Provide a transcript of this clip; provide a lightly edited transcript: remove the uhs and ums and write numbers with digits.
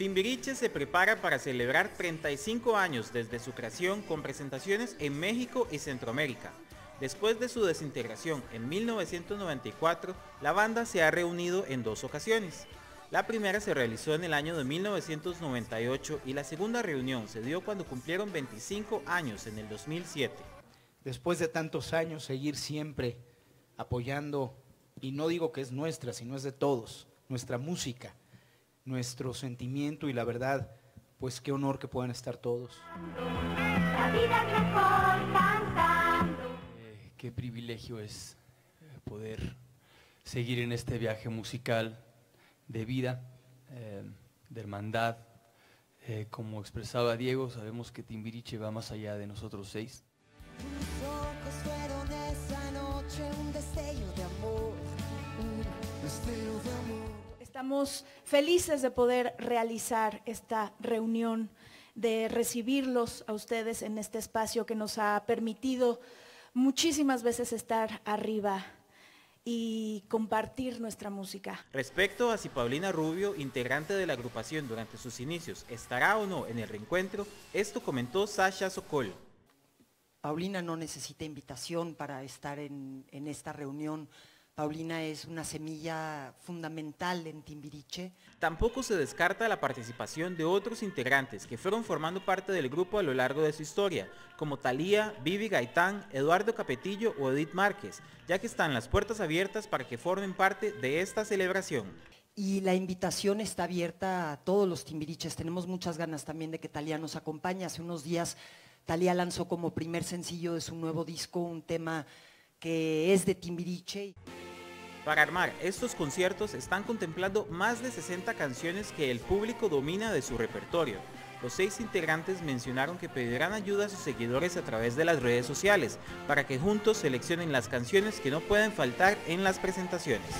Timbiriche se prepara para celebrar 35 años desde su creación con presentaciones en México y Centroamérica. Después de su desintegración en 1994, la banda se ha reunido en dos ocasiones. La primera se realizó en el año de 1998 y la segunda reunión se dio cuando cumplieron 25 años en el 2007. Después de tantos años, seguir siempre apoyando, y no digo que es nuestra, sino es de todos, nuestra música, nuestro sentimiento y la verdad, pues qué honor que puedan estar todos. La vida crezó cantando. Qué privilegio es poder seguir en este viaje musical de vida, de hermandad. Como expresaba Diego, sabemos que Timbiriche va más allá de nosotros seis. Tus ojos fueron esa noche un destello de amor, un destello de amor. Estamos felices de poder realizar esta reunión, de recibirlos a ustedes en este espacio que nos ha permitido muchísimas veces estar arriba y compartir nuestra música. Respecto a si Paulina Rubio, integrante de la agrupación durante sus inicios, estará o no en el reencuentro, esto comentó Sasha Sokol. Paulina no necesita invitación para estar en esta reunión. Paulina es una semilla fundamental en Timbiriche. Tampoco se descarta la participación de otros integrantes que fueron formando parte del grupo a lo largo de su historia, como Thalía, Bibi Gaytán, Eduardo Capetillo o Edith Márquez, ya que están las puertas abiertas para que formen parte de esta celebración. Y la invitación está abierta a todos los timbiriches. Tenemos muchas ganas también de que Thalía nos acompañe. Hace unos días Thalía lanzó como primer sencillo de su nuevo disco un tema que es de Timbiriche. Para armar estos conciertos están contemplando más de 60 canciones que el público domina de su repertorio. Los seis integrantes mencionaron que pedirán ayuda a sus seguidores a través de las redes sociales para que juntos seleccionen las canciones que no pueden faltar en las presentaciones.